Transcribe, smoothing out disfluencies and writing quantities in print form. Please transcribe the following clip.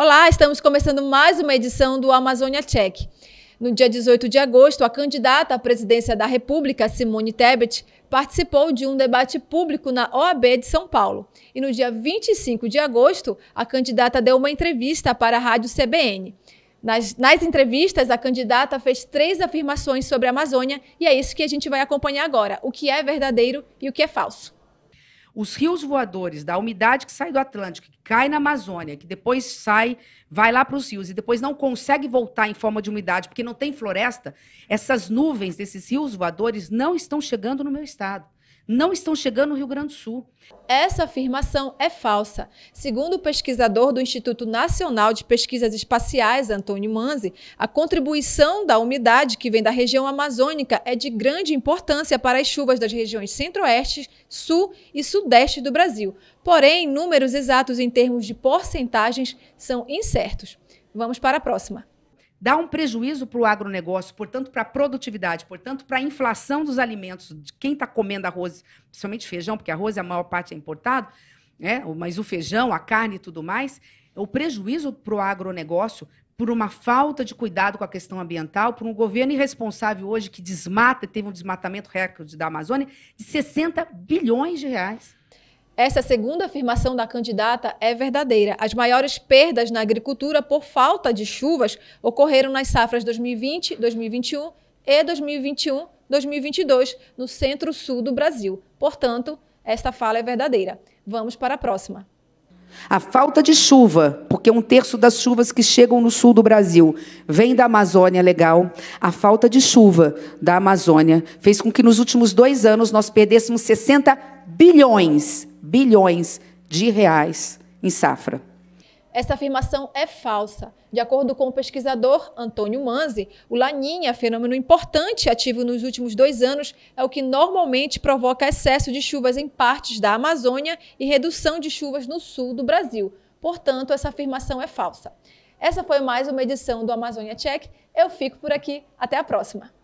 Olá, estamos começando mais uma edição do Amazônia Check. No dia 18 de agosto, a candidata à presidência da República, Simone Tebet, participou de um debate público na OAB de São Paulo. E no dia 25 de agosto, a candidata deu uma entrevista para a rádio CBN. Nas entrevistas, a candidata fez três afirmações sobre a Amazônia e é isso que a gente vai acompanhar agora, o que é verdadeiro e o que é falso. Os rios voadores, da umidade que sai do Atlântico, que cai na Amazônia, que depois sai, vai lá para os rios e depois não consegue voltar em forma de umidade porque não tem floresta, essas nuvens desses rios voadores não estão chegando no meu estado, não estão chegando no Rio Grande do Sul. Essa afirmação é falsa. Segundo o pesquisador do Instituto Nacional de Pesquisas Espaciais, Antônio Manzi, a contribuição da umidade que vem da região amazônica é de grande importância para as chuvas das regiões centro-oeste, sul e sudeste do Brasil. Porém, números exatos em termos de porcentagens são incertos. Vamos para a próxima. Dá um prejuízo para o agronegócio, portanto, para a produtividade, portanto, para a inflação dos alimentos, de quem está comendo arroz, principalmente feijão, porque arroz a maior parte é importado, né? Mas o feijão, a carne e tudo mais, o prejuízo para o agronegócio, por uma falta de cuidado com a questão ambiental, por um governo irresponsável hoje que desmata, teve um desmatamento recorde da Amazônia, de 60 bilhões de reais. Essa segunda afirmação da candidata é verdadeira. As maiores perdas na agricultura por falta de chuvas ocorreram nas safras 2020, 2021 e 2021-2022 no centro-sul do Brasil. Portanto, esta fala é verdadeira. Vamos para a próxima. A falta de chuva, porque 1/3 das chuvas que chegam no sul do Brasil vem da Amazônia legal, a falta de chuva da Amazônia fez com que nos últimos 2 anos nós perdêssemos 60 bilhões de reais em safra. Essa afirmação é falsa. De acordo com o pesquisador Antônio Manzi, o La Niña, fenômeno importante ativo nos últimos 2 anos, é o que normalmente provoca excesso de chuvas em partes da Amazônia e redução de chuvas no sul do Brasil. Portanto, essa afirmação é falsa. Essa foi mais uma edição do Amazônia Check. Eu fico por aqui. Até a próxima.